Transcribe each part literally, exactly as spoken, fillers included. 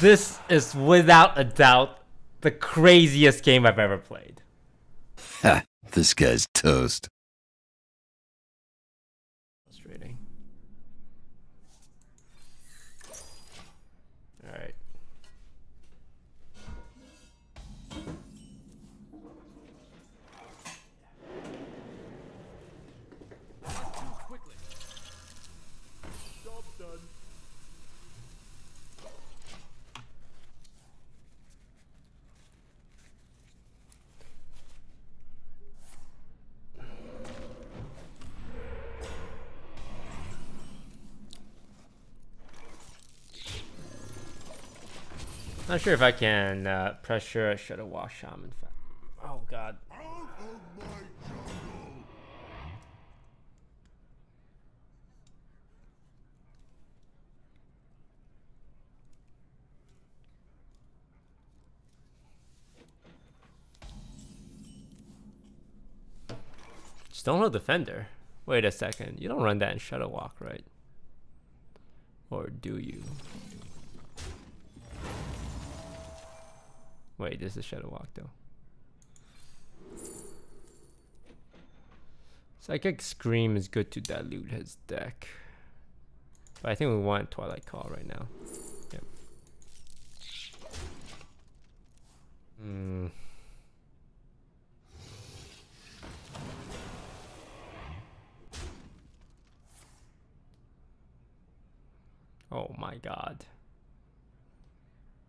This is without a doubt the craziest game I've ever played. Ha, this guy's toast. Frustrating. All right. Not sure if I can uh, pressure a Shadow Walk Shaman. Oh god. Stonehold Defender? Wait a second. You don't run that in Shadow Walk, right? Or do you? Wait, this is Shadow Walk though. Psychic Scream is good to dilute his deck. But I think we want Twilight Call right now. Yep. Hmm. Oh my god.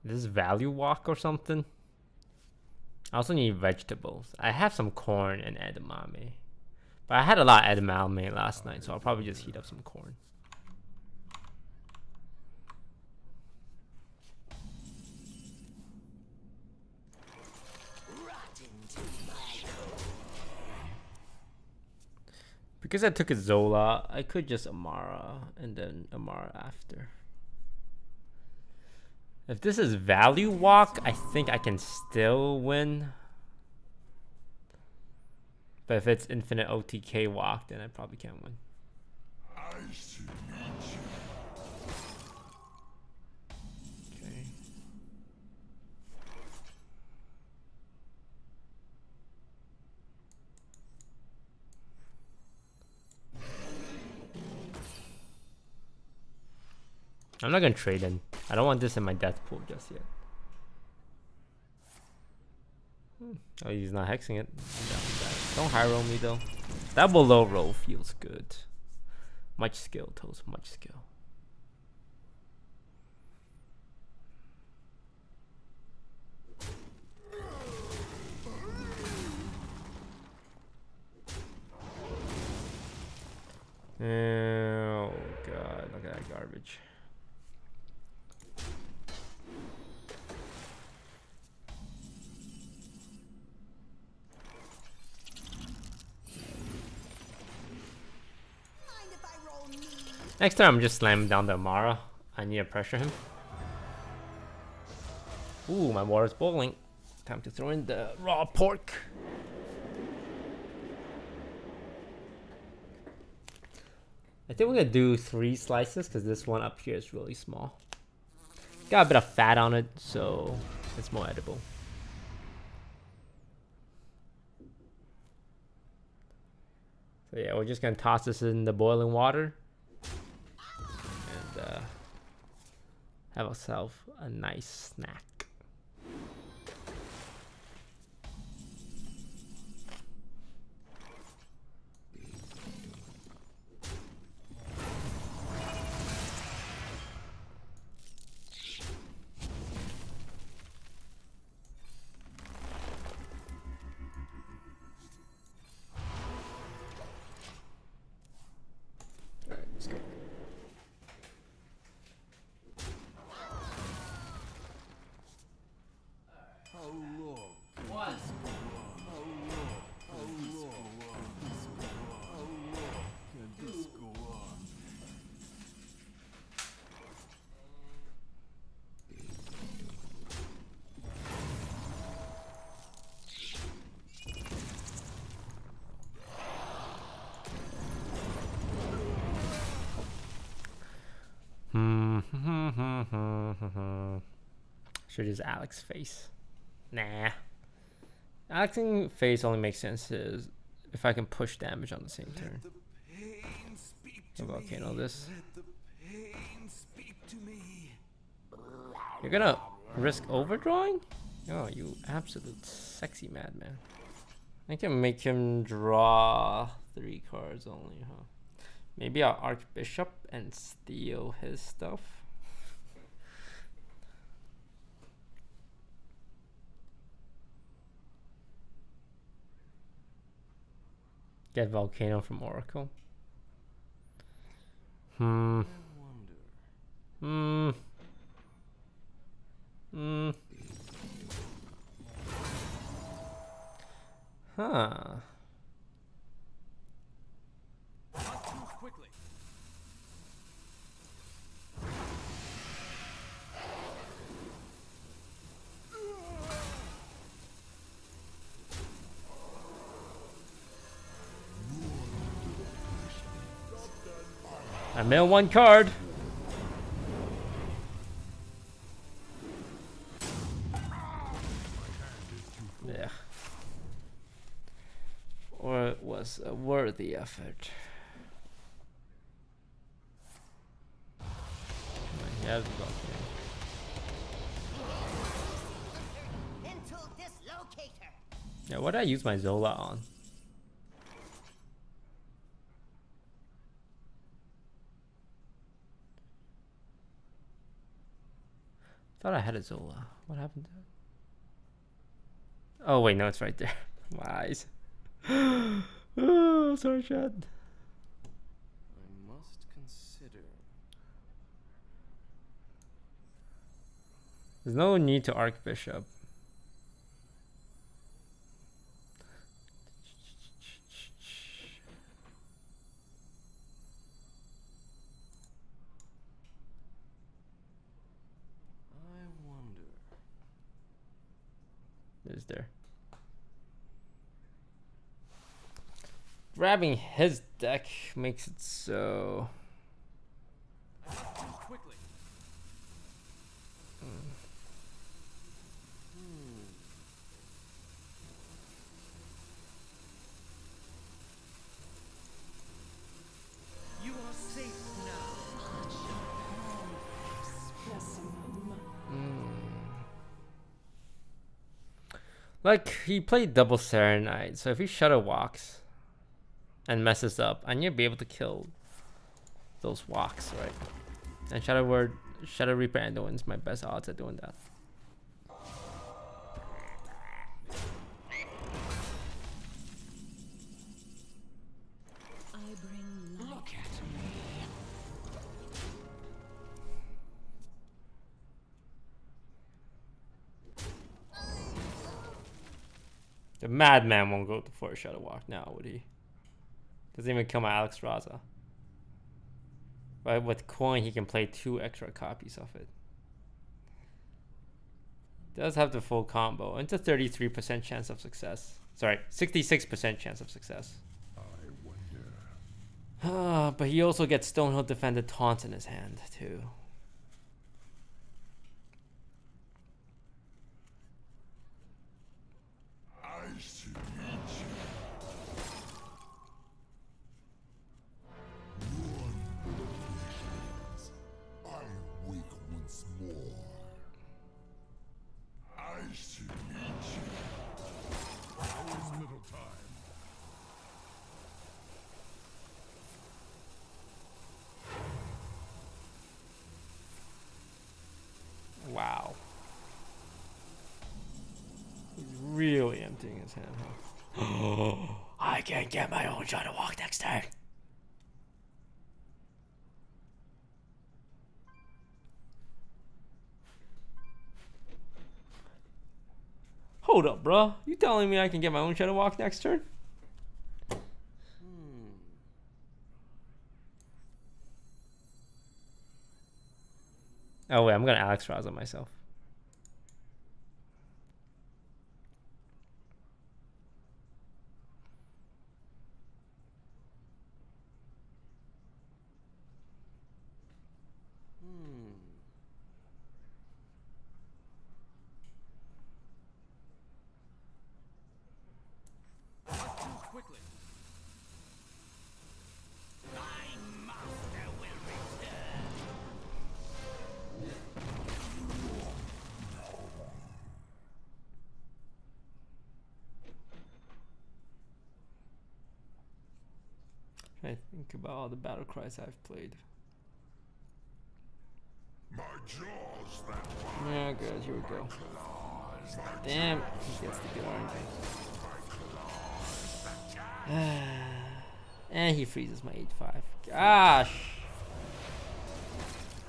Is this Value Walk or something? I also need vegetables. I have some corn and edamame. But I had a lot of edamame last night, so I'll probably just heat up some corn. Because I took a Zola, I could just Amara and then Amara after. If this is Value Walk, I think I can still win. But if it's Infinite O T K Walk, then I probably can't win. Okay. I'm not gonna trade in. I don't want this in my death pool just yet. Hmm. Oh, he's not hexing it. Don't high roll me though. That below roll feels good. Much skill, Toast. Much skill. Oh god, look at that garbage. Next time I'm just slamming down the Amara. I need to pressure him. Ooh, my water's boiling. Time to throw in the raw pork. I think we're gonna do three slices because this one up here is really small. Got a bit of fat on it, so it's more edible. So yeah, we're just gonna toss this in the boiling water. Uh, have ourselves a nice snack. Should use Alex's face. Nah. Alex's face only makes sense is if I can push damage on the same turn. The volcano this. You're gonna risk overdrawing? Oh, you absolute sexy madman. I can make him draw three cards only, huh? Maybe I'll Archbishop and steal his stuff. Get Volcano from Oracle. Hmm. Hmm. Hmm. Huh. I mill one card. Yeah. Or it was a worthy effort. He has the volcano. Yeah, what did I use my Zola on? Thought I had a Zola. What happened to it? Oh wait, no, it's right there. My eyes. Oh, sorry, Chad. I must consider. There's no need to Archbishop. Is there grabbing his deck makes it so quickly. Mm. Hmm. You are safe now. Mm. Like, he played double Serenite, so if he Shadow Walks and messes up, I'm gonna be able to kill those walks, right? And Shadow Word, Shadow Reaper, Anduin's my best odds at doing that. The madman won't go for a Shadow Walk now, would he? Doesn't even kill my Alexstrasza. Right, with coin he can play two extra copies of it. Does have the full combo. It's a thirty-three percent chance of success. Sorry, sixty-six percent chance of success. I wonder. But he also gets Stonehold Defender taunts in his hand too. Wow. He's really emptying his hand. Oh, I can't get my own Shadow Walk next turn. Hold up, bro. You telling me I can get my own Shadow Walk next turn? Oh wait, I'm gonna Alexstrasza on myself. Hmm. I think about all the battle cries I've played. My jaws that oh god, here we go. Claws, damn, he gets the good R N G. And he freezes my eight five. Gosh!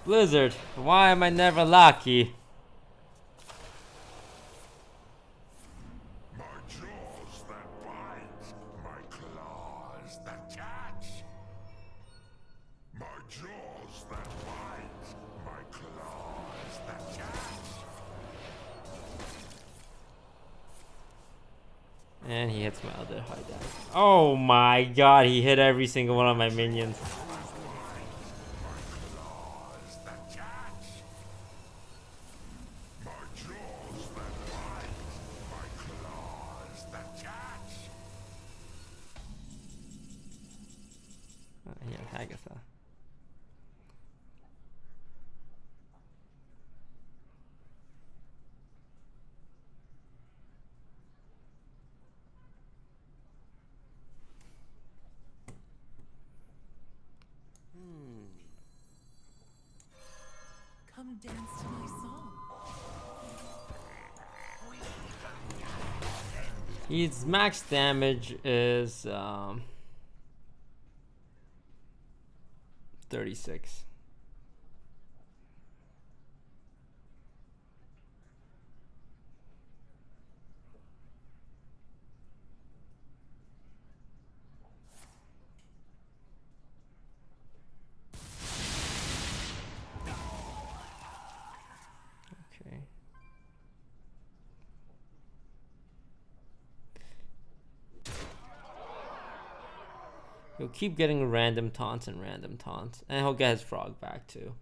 Blizzard, why am I never lucky? My jaws that bite, my claws that catch. My jaws that bite, my claws that catch. And he hits my other high dive. Oh my god, he hit every single one of my minions. His max damage is um, thirty-six. He'll keep getting random taunts and random taunts. And he'll get his frog back too.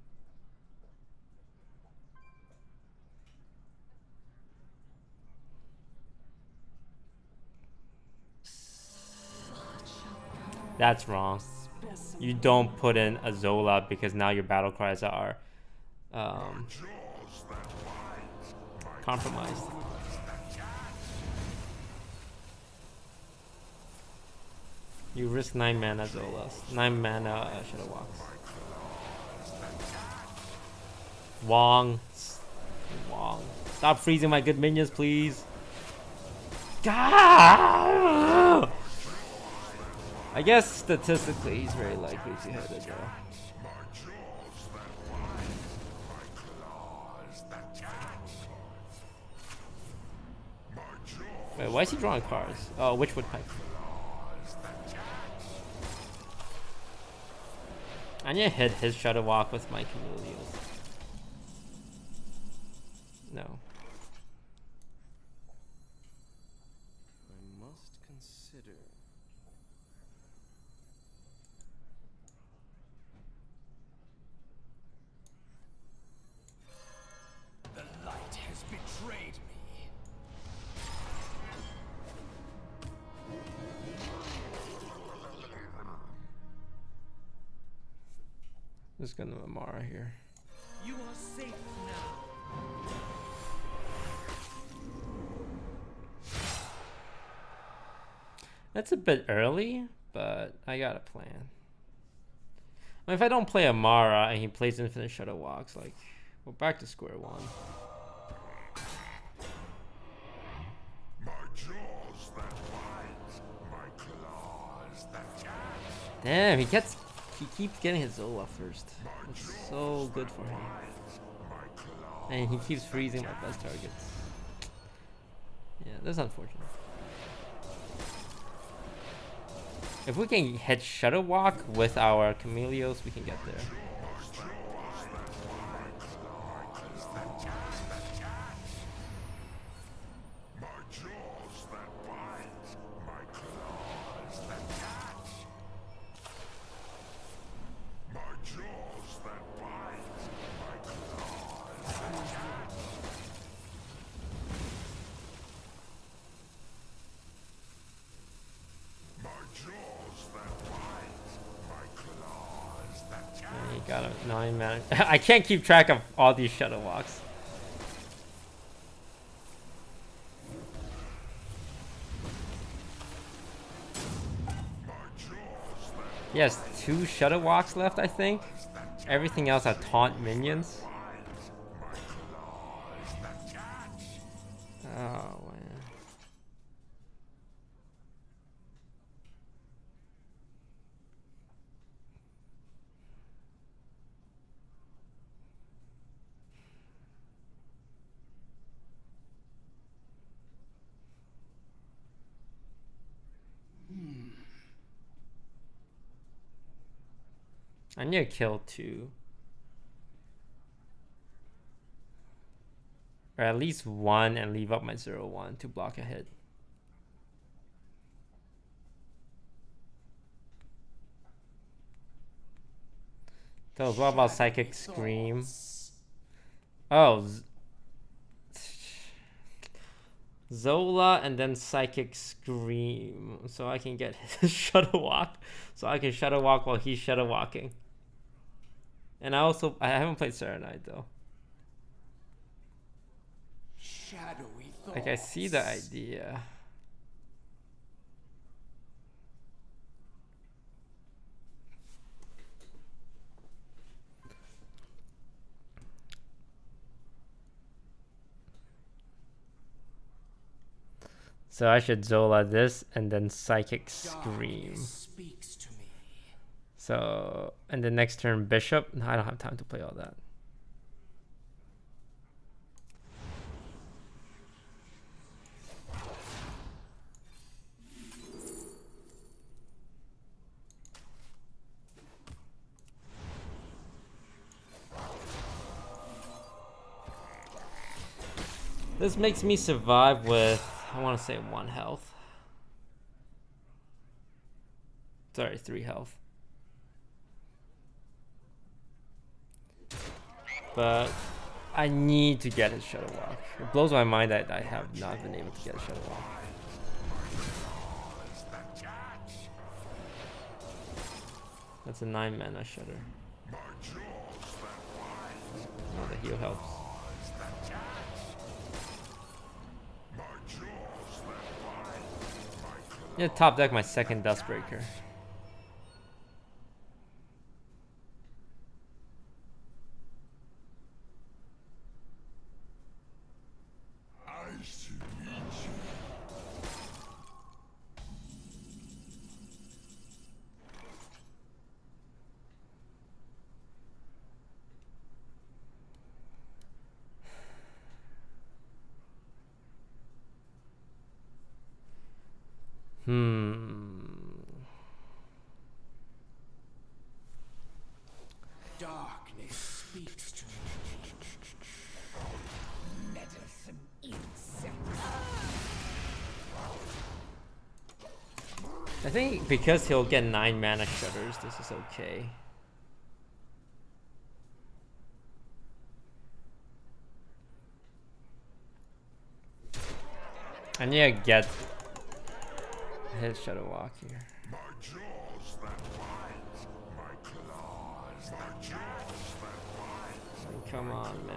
That's wrong. You don't put in a Zola because now your battle cries are um, compromised. You risk nine mana Zolas, nine mana uh, Shadow Walk. Wong, Wong, stop freezing my good minions, please. Gah! I guess statistically, he's very likely to hit it, though. Wait, why is he drawing cards? Oh, Witchwood Pipe. I'm gonna hit his Shadow Walk with my Camellias. No. I must consider. The light has betrayed me. Just gonna Amara here. You are safe now. That's a bit early, but I got a plan. I mean, if I don't play Amara and he plays infinite Shadow Walks, like, we're back to square one. My jaws that bite, my claws that catch. Damn, he gets. He keeps getting his Zola first. That's so good for him. And he keeps freezing my best targets. Yeah, that's unfortunate. If we can hit Shadow Walk with our Camellias, we can get there. I can't keep track of all these Shadow Walks. He has two Shadow Walks left, I think. Everything else are taunt minions. Oh, man. I need to kill two. Or at least one and leave up my zero one to block a hit. So what about Psychic Scream? Oh. Zola and then Psychic Scream. So I can get his Shadow Walk. So I can Shadow Walk while he's Shadow Walking. And I also, I haven't played Serenite though. Shadowy thoughts. Like I see the idea. So I should Zola this and then Psychic Scream. So, and the next turn, Bishop. No, I don't have time to play all that. This makes me survive with, I want to say, one health. Sorry, three health. But I need to get his Shadow Walk. It blows my mind that I have not been able to get a Shadow Walk. That's a nine mana Shudder. Oh, the heal helps. I'm gonna top deck my second Dustbreaker. I think because he'll get nine mana Shudders, this is okay. I need to get his Shadow Walk here. My jaws that bite, my claws, my jaws that bite. Come on, man.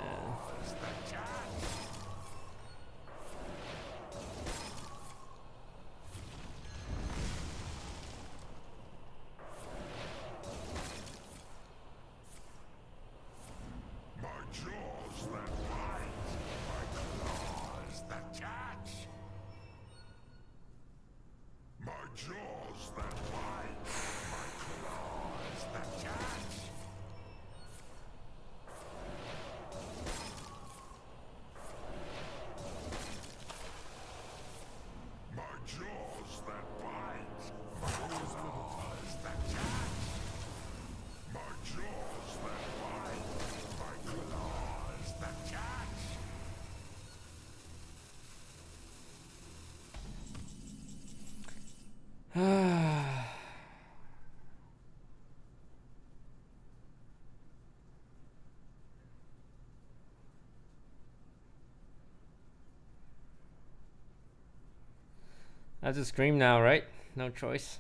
I have to scream now, right? No choice.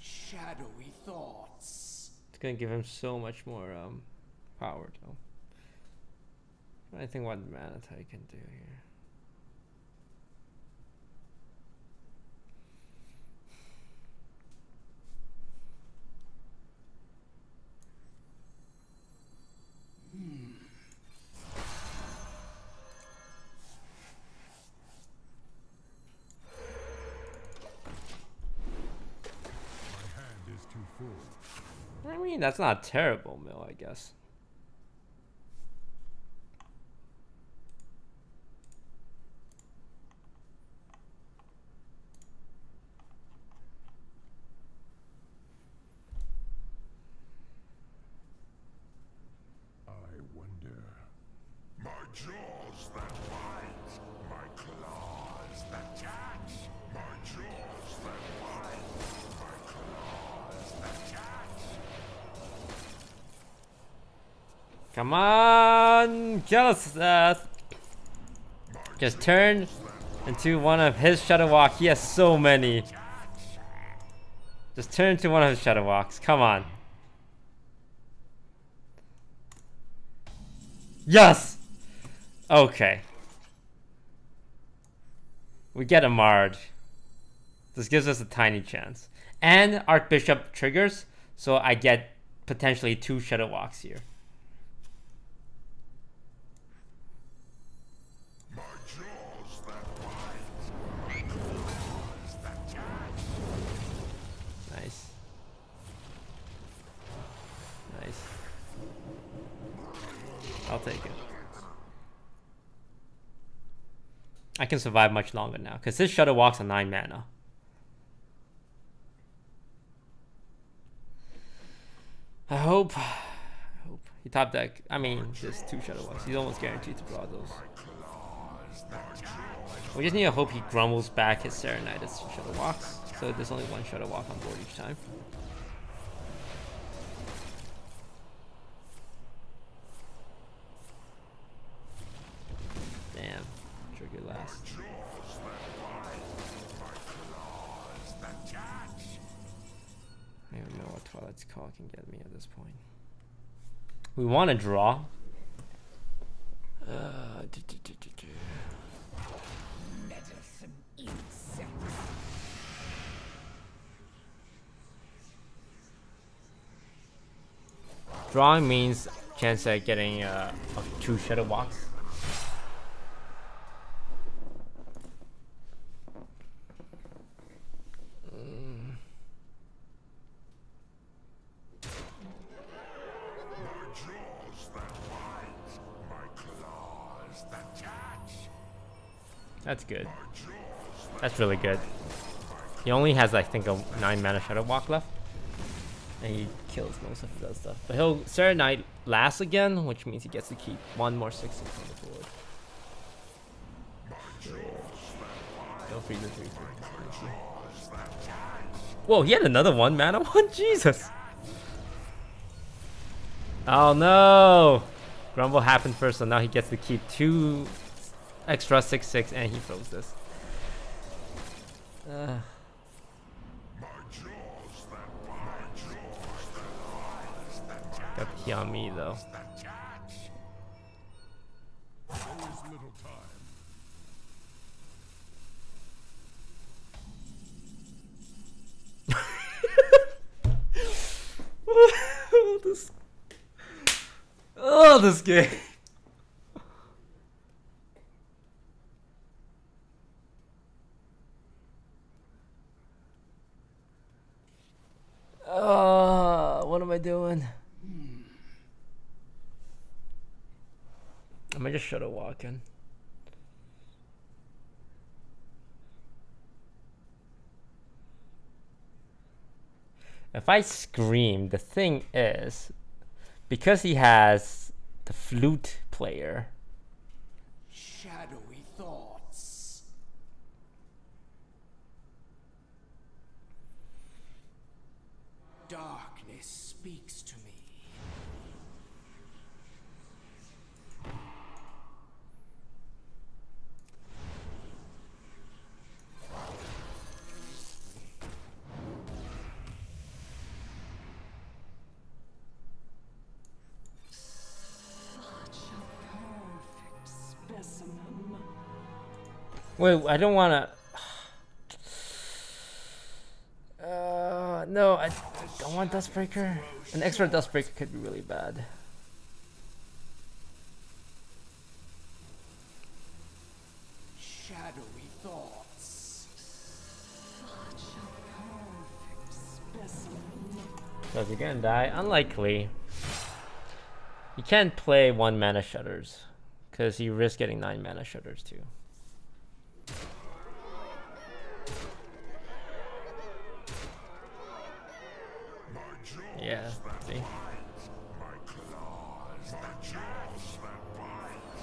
Shadowy thoughts. It's gonna give him so much more um, power, though. I think what mana I can do here. mean, that's not a terrible mill, I guess. Come on, Cabalist's. Just turn into one of his Shadow Walk. He has so many. Just turn into one of his Shadow Walks. Come on. Yes! Okay. We get Amar'd. This gives us a tiny chance. And Archbishop triggers, so I get potentially two Shadow Walks here. I'll take it. I can survive much longer now because this Shadow Walk's a nine mana. I hope. I hope he top deck. I mean, just two Shadow Walks. He's almost guaranteed to draw those. We just need to hope he grumbles back his Serenite as Shadow Walks, so there's only one Shadow Walk on board each time. Damn, trigger last. I don't know what Twilight's Call can get me at this point. We want to draw. Uh, do, do, do, do, do. Drawing means chance at getting uh, two Shadow Walks. That's good. That's really good. He only has, I think, a nine mana Shadow Walk left, and he kills most of that stuff. But he'll Serenite last again, which means he gets to keep one more six six on the board. Yeah. Don't freeze the three three. Whoa! He had another one mana one. Jesus! Oh no! Grumble happened first, so now he gets to keep two. Extra six six six, six, and he throws this. Uh. Got the key on me though. this... Oh, this game. Uh, what am I doing? Hmm. Am I just Shadow Walking? If I scream, the thing is, because he has the flute player. Shadowy thoughts. Darkness speaks to me. Such a perfect specimen. Wait, I don't wanna. Uh, no, I. I don't want Dustbreaker. An extra Dustbreaker could be really bad. Shadowy thoughts. Such a perfect specimen. Does he gonna die? Unlikely. You can't play one mana shudders, because you risk getting nine mana shudders too. Yeah, see?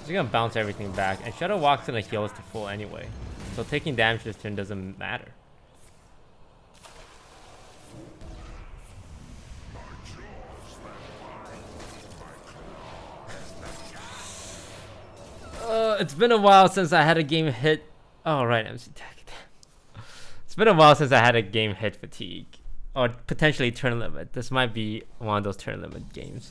He's gonna bounce everything back, and Shadow Walk's gonna heal us to full anyway. So taking damage this turn doesn't matter. Uh, it's been a while since I had a game hit. Oh right, M C Tech. It's been a while since I had a game hit fatigue, or potentially turn limit. This might be one of those turn limit games.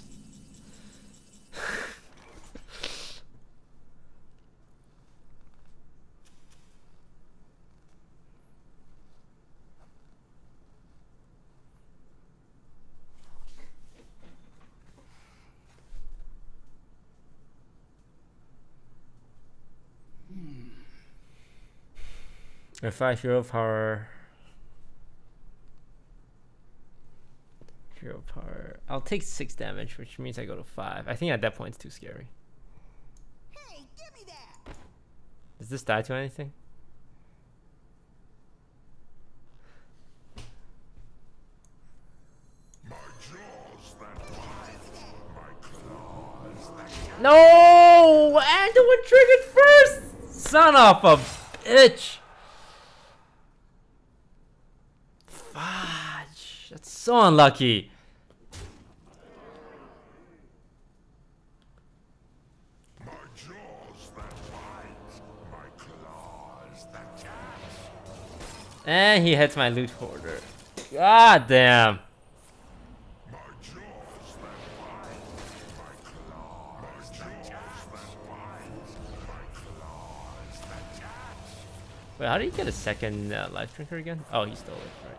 A five hero power. Hero power. I'll take six damage, which means I go to five. I think at that point it's too scary. Hey, give me that. Does this die to anything? My jaws that bite, my claws that... No! Anduin triggered first! Son of a bitch! Fudge! That's so unlucky. My jaws that bite, my claws that catch. And he hits my Loot Hoarder. God damn. My jaws that bite, my claws that catch. Wait, how did he get a second uh, Life Drinker again? Oh, he stole it. Right.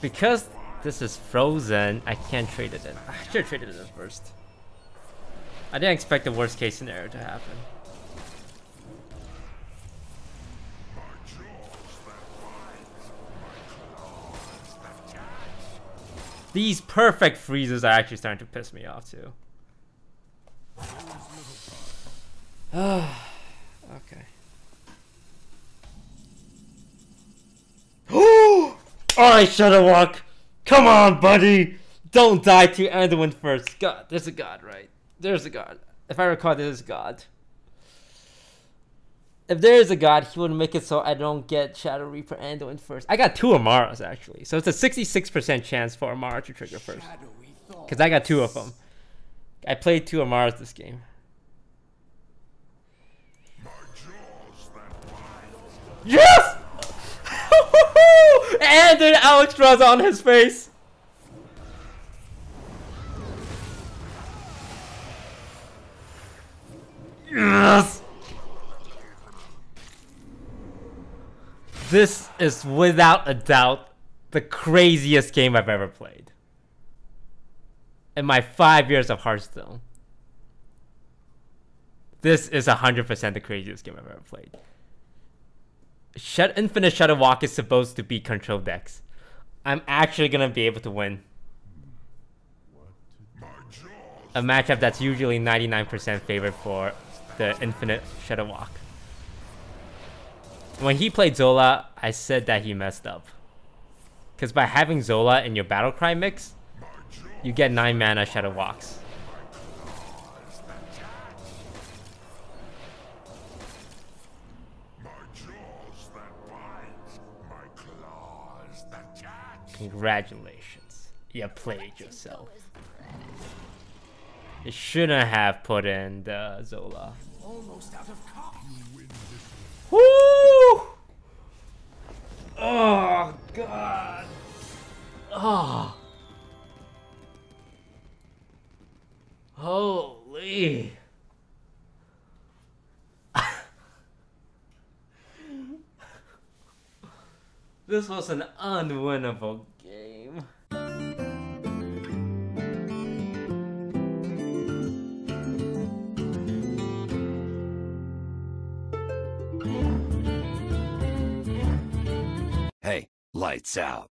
Because this is frozen, I can't trade it in. I should have traded it in first. I didn't expect the worst case scenario to happen. These perfect freezes are actually starting to piss me off too. Okay. Oh! Alright, Shadow Walk! Come on, buddy! Don't die to Anduin first. God, there's a god, right? There's a god. If I recall, there's a god. If there is a god, he would make it so I don't get Shadow Reaper Anduin first. I got two Amaras, actually. So it's a sixty-six percent chance for Amara to trigger first. Because I got two of them. I played two Amaras this game. Yes! And then Alexstrasza on his face. Yes. This is without a doubt the craziest game I've ever played in my five years of Hearthstone. This is one hundred percent the craziest game I've ever played. Shut Infinite Shadow Walk is supposed to be control decks. I'm actually gonna be able to win a matchup that's usually ninety-nine percent favored for the Infinite Shadow Walk. When he played Zola, I said that he messed up, because by having Zola in your Battlecry mix, you get nine mana Shadow Walks. Congratulations, you played yourself. You shouldn't have put in the Zola. Almost out of cop. Woo! Oh god! Oh! Holy! This was an unwinnable game. Lights out.